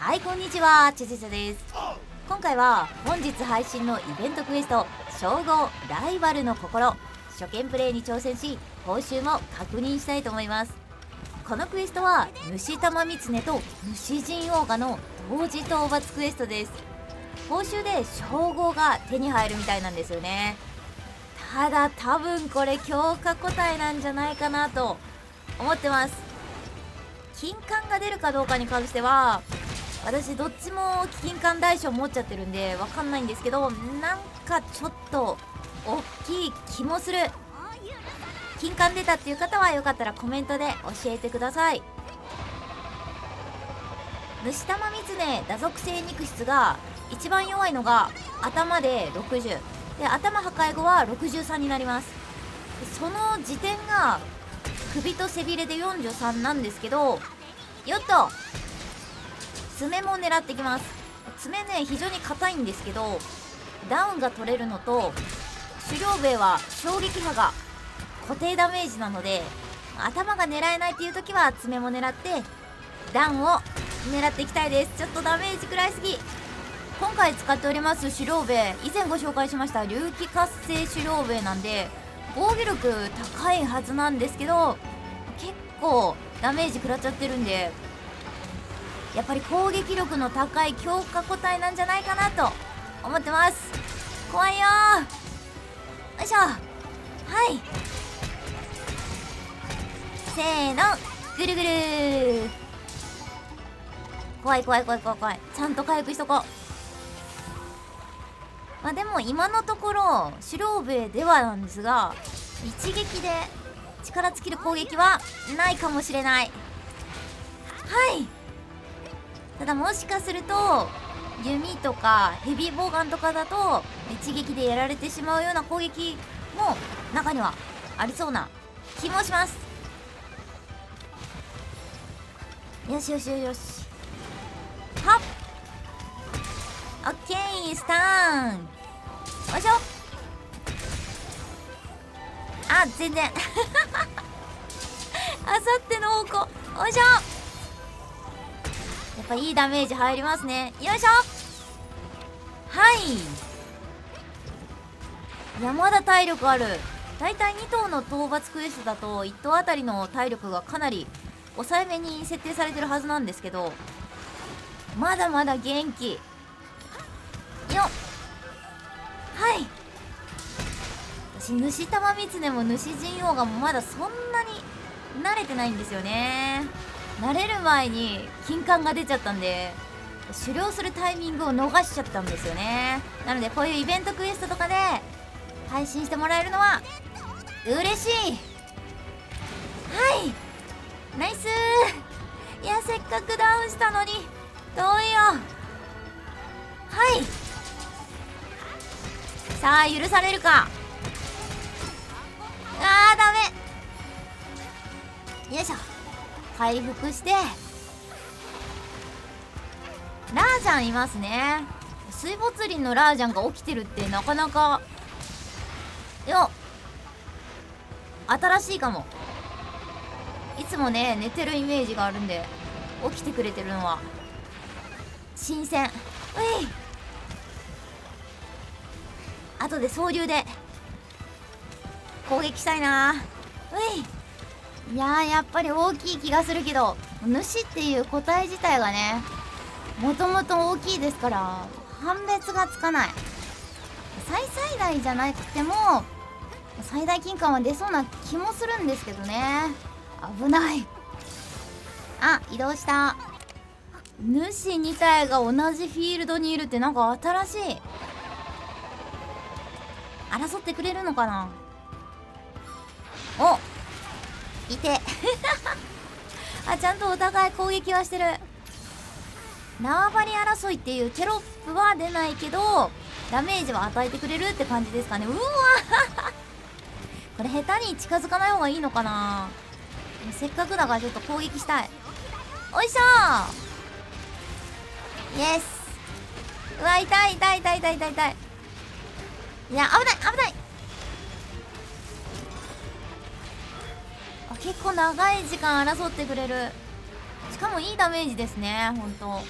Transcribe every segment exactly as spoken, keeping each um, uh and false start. はい、こんにちは、ちゅちゅちゅです。今回は本日配信のイベントクエスト「称号ライバルの心」初見プレイに挑戦し、報酬も確認したいと思います。このクエストは主玉狐と主人オーガの同時討伐クエストです。報酬で称号が手に入るみたいなんですよね。ただ多分これ強化個体なんじゃないかなと思ってます。金冠が出るかどうかに関しては私どっちも金冠大将持っちゃってるんでわかんないんですけど、なんかちょっと大きい気もする。金冠出たっていう方はよかったらコメントで教えてください。主玉狐打属性肉質が一番弱いのが頭でろくじゅうで、頭破壊後はろくじゅうさんになります。その時点が首と背びれでよんじゅうさんなんですけど、よっと爪も狙ってきます。爪ね、非常に硬いんですけどダウンが取れるのと、狩猟笛は衝撃波が固定ダメージなので、頭が狙えないっていう時は爪も狙ってダウンを狙っていきたいです。ちょっとダメージ食らいすぎ。今回使っております狩猟笛、以前ご紹介しました隆起活性狩猟笛なんで防御力高いはずなんですけど、結構ダメージ食らっちゃってるんで、やっぱり攻撃力の高い強化個体なんじゃないかなと思ってます。怖いよー。よいしょ。はい、せーの、ぐるぐるー。怖い怖い怖い怖い怖い。ちゃんと回復しとこう。まあでも今のところ狩猟笛ではなんですが、一撃で力尽きる攻撃はないかもしれない。はい、ただもしかすると弓とかヘビボウガンとかだと一撃でやられてしまうような攻撃も中にはありそうな気もします。よしよしよし。はっ、オッケー、スタン。よいしょ。あ、全然あさっての方向。よいしょ。やっぱいいダメージ入りますね。よいしょ。はい、山田体力ある。だいたいに頭の討伐クエストだといっ頭あたりの体力がかなり抑えめに設定されてるはずなんですけど、まだまだ元気よっ。はい、私主玉狐も主人王がもまだそんなに慣れてないんですよね。慣れる前に金冠が出ちゃったんで狩猟するタイミングを逃しちゃったんですよね。なのでこういうイベントクエストとかで配信してもらえるのは嬉しい。はい、ナイスー。いや、せっかくダウンしたのに遠いよ。はい、さあ許されるか。あー、ダメ。よいしょ、回復して。ラージャンいますね。水没林のラージャンが起きてるってなかなかよっ、新しいかも。いつもね寝てるイメージがあるんで、起きてくれてるのは新鮮。うい、あとで総流で攻撃したいな。うい、いやー、やっぱり大きい気がするけど、主っていう個体自体がねもともと大きいですから判別がつかない。最最大じゃなくても最大金冠は出そうな気もするんですけどね。危ない。あ、移動した。主に体が同じフィールドにいるってなんか新しい。争ってくれるのかな。おっ、いてあ、ちゃんとお互い攻撃はしてる。縄張り争いっていうテロップは出ないけどダメージは与えてくれるって感じですかね。うわこれ下手に近づかない方がいいのかな。せっかくだからちょっと攻撃したい。おいしょー。イエス。うわ、痛い痛い痛い痛い痛い痛い。いや、危ない危ない。結構長い時間争ってくれる。しかもいいダメージですね。ほんと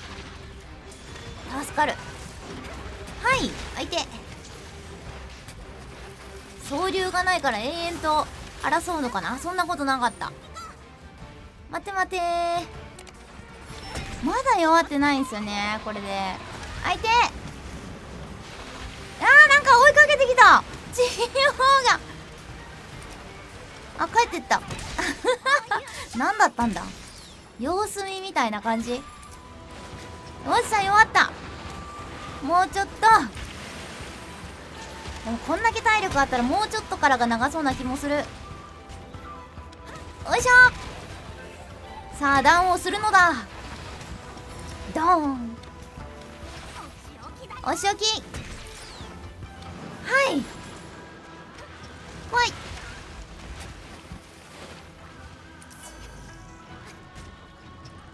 助かる。はい相手総流がないから延々と争うのかな。そんなことなかった。待て待てー、まだ弱ってないんですよねこれで。相手、あーなんか追いかけてきた地方が。あ帰ってった。何だったんだ、様子見みたいな感じ。よっしゃ弱った。もうちょっと、でもこんだけ体力あったらもうちょっとからが長そうな気もする。よいしょ、さあダウンをするのだ。ドーン、お仕置き。はい来い。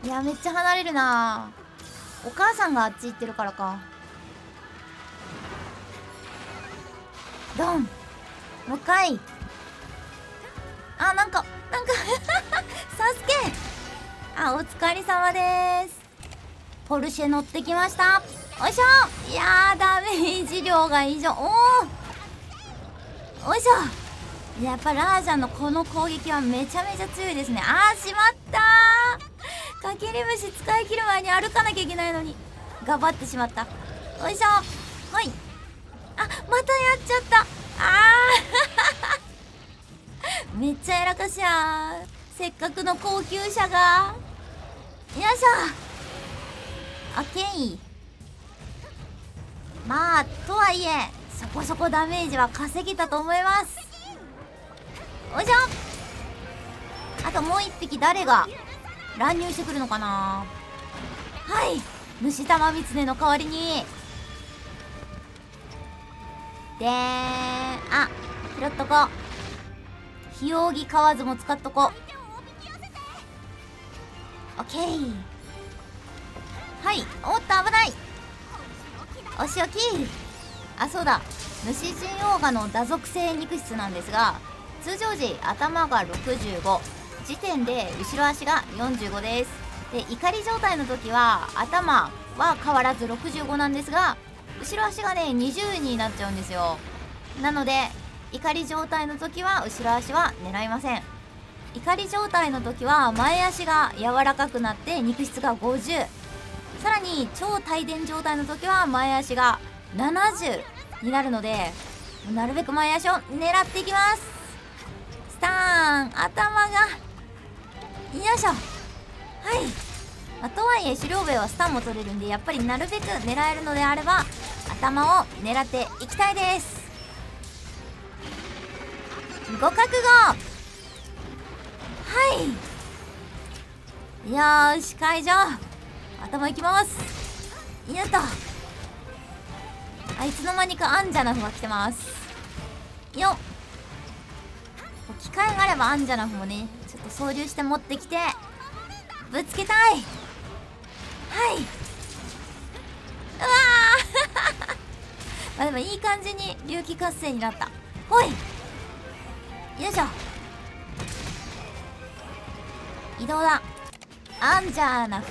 いやめっちゃ離れるな。お母さんがあっち行ってるからか。ドン、もう一回。あなんかなんかサスケ、あお疲れ様です。ポルシェ乗ってきました。おいしょ。いやーダメージ量が異常。おおおいしょ。やっぱラージャのこの攻撃はめちゃめちゃ強いですね。あーしまったー、かけり虫使い切る前に歩かなきゃいけないのに頑張ってしまった。おいしょ、はい。あまたやっちゃった。あーめっちゃやらかしや。せっかくの高級車が。よいしょ、オッケー。まあとはいえそこそこダメージは稼げたと思います。おいしょ。あともう一匹誰が乱入してくるのかな。はい虫玉みつねの代わりに。でーん、あ拾っとこう。ひよぎ河津も使っとこう。オッケー。はいおっと危ない、お仕置き。あそうだ、虫神オーガの打属性肉質なんですが、通常時頭がろくじゅうご時点で後ろ足がよんじゅうごです。で怒り状態の時は頭は変わらずろくじゅうごなんですが、後ろ足がねにじゅうになっちゃうんですよ。なので怒り状態の時は後ろ足は狙いません。怒り状態の時は前足が柔らかくなって肉質がごじゅう、さらに超帯電状態の時は前足がななじゅうになるので、なるべく前足を狙っていきます。スターン、頭がよいしょ。はい、あとはいえ狩猟笛はスタンも取れるんで、やっぱりなるべく狙えるのであれば頭を狙っていきたいです。ご覚悟。はい、よーし解除、頭いきます。よっと、あいつの間にかアンジャナフが来てますよっ。機会があればアンジャナフもねちょっと操縦して持ってきてぶつけたい。はい、うわーまあでもいい感じに隆起活性になった。ほい、よいしょ。移動だアンジャナフ。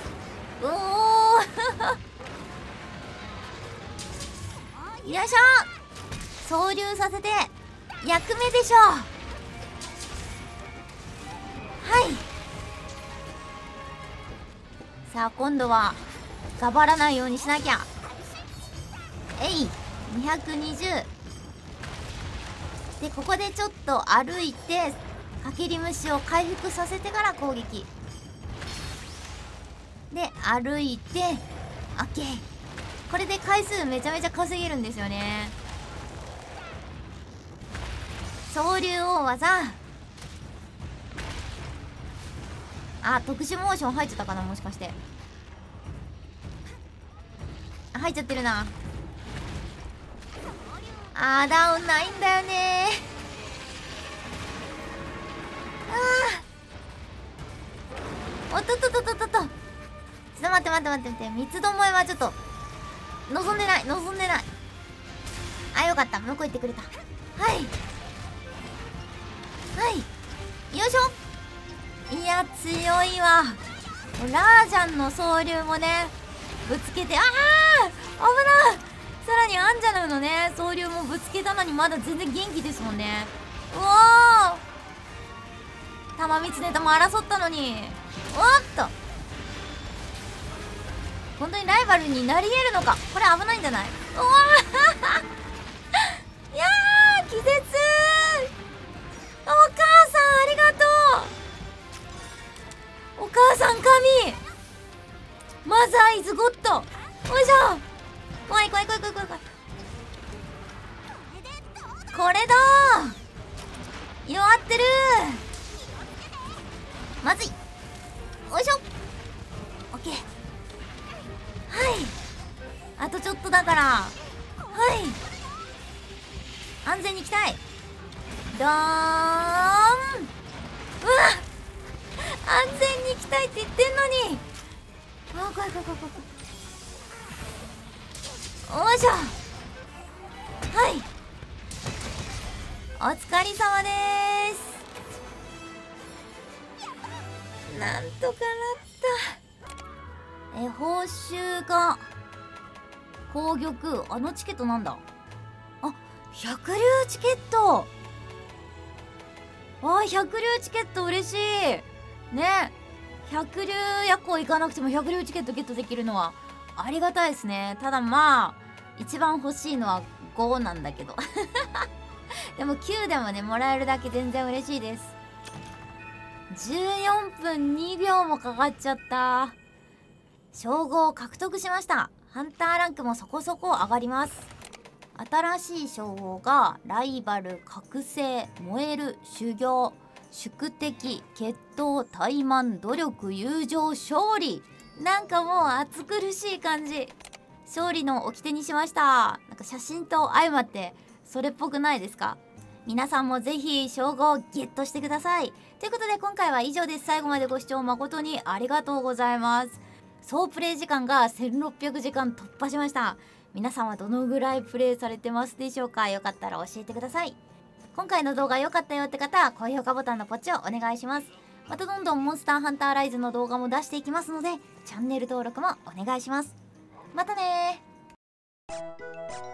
おおよいしょ、操縦させて役目でしょう。はい、さあ今度はがばらないようにしなきゃ。えいにひゃくにじゅうで、ここでちょっと歩いてかけり虫を回復させてから攻撃で歩いて OK。 これで回数めちゃめちゃ稼げるんですよね。総流大技、あ、特殊モーション入っちゃったかな、もしかして。入っちゃってるな。あー、ダウンないんだよねー。あー。おっとっとっとっとっと。ちょっと待って待って待って待って。三つどもえはちょっと、望んでない、望んでない。あ、よかった。向こう行ってくれた。はい。はい。よいしょ。いや強いわ。ラージャンの総流もねぶつけて、ああ危ない。さらにアンジャナムのね総流もぶつけたのにまだ全然元気ですもんね。うおお、玉三つネタも争ったのに、おっと本当にライバルになり得るのか。これ危ないんじゃない。おわいやー、気絶。お母さんありがとう。お母さん神、マザーイズゴッド。おいしょ、怖い怖い怖い怖い怖い怖い。これだー、弱ってるー、まずい。おいしょ、オッケー。はい、あとちょっとだから、はい、安全に行きたい。どーん、うわ、安全に行きたいって言ってんのに。あー、怖い怖い怖い怖い。おいしょ、はい、お疲れ様でーす。なんとかなった。え、報酬が攻撃、あのチケットなんだ。あ、百竜チケット。あ、百竜チケット嬉しいね。百竜夜行行かなくても百竜チケットゲットできるのはありがたいですね。ただまあ一番欲しいのはごなんだけどでもきゅうでもねもらえるだけ全然嬉しいです。じゅうよんぷんにびょうもかかっちゃった。称号を獲得しました。ハンターランクもそこそこ上がります。新しい称号がライバル、覚醒、燃える、修行、宿敵、決闘、怠慢、努力、友情、勝利。なんかもう暑苦しい感じ。勝利の掟にしました。なんか写真と相まってそれっぽくないですか。皆さんもぜひ称号をゲットしてください。ということで今回は以上です。最後までご視聴誠にありがとうございます。総プレイ時間がせんろっぴゃくじかん突破しました。皆さんはどのぐらいプレイされてますでしょうか。よかったら教えてください。今回の動画良かったよって方は高評価ボタンのポチをお願いします。またどんどんモンスターハンターライズの動画も出していきますのでチャンネル登録もお願いします。またねー。